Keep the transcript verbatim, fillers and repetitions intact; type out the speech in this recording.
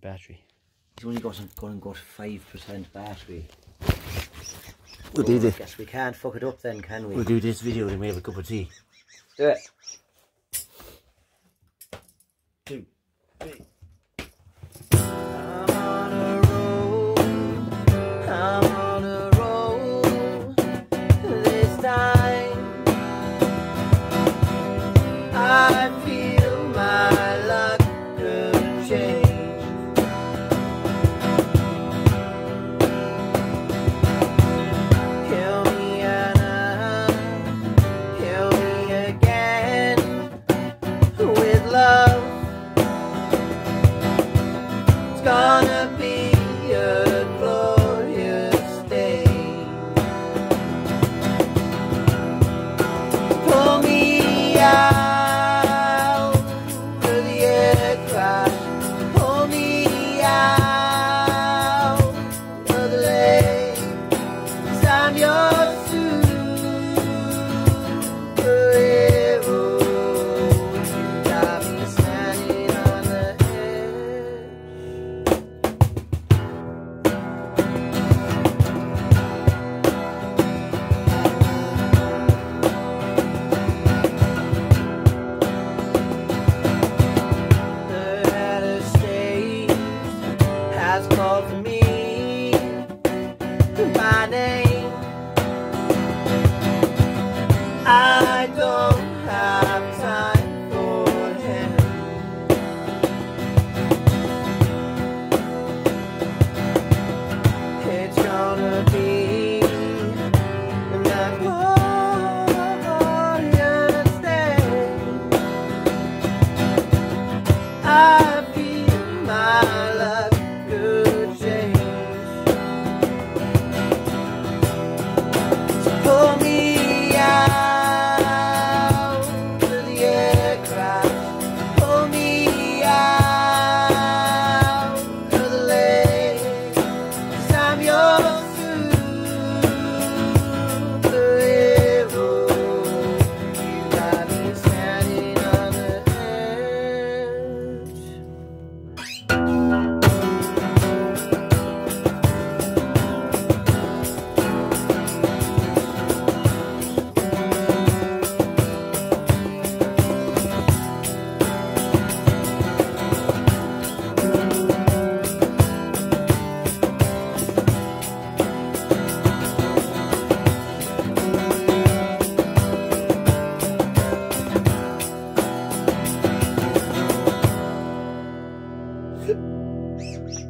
battery. He's only got gone and got five percent battery. We'll oh, do this. I guess we can't fuck it up then, can we? We'll do this video and we have a cup of tea. Do it. Two, three. Beep.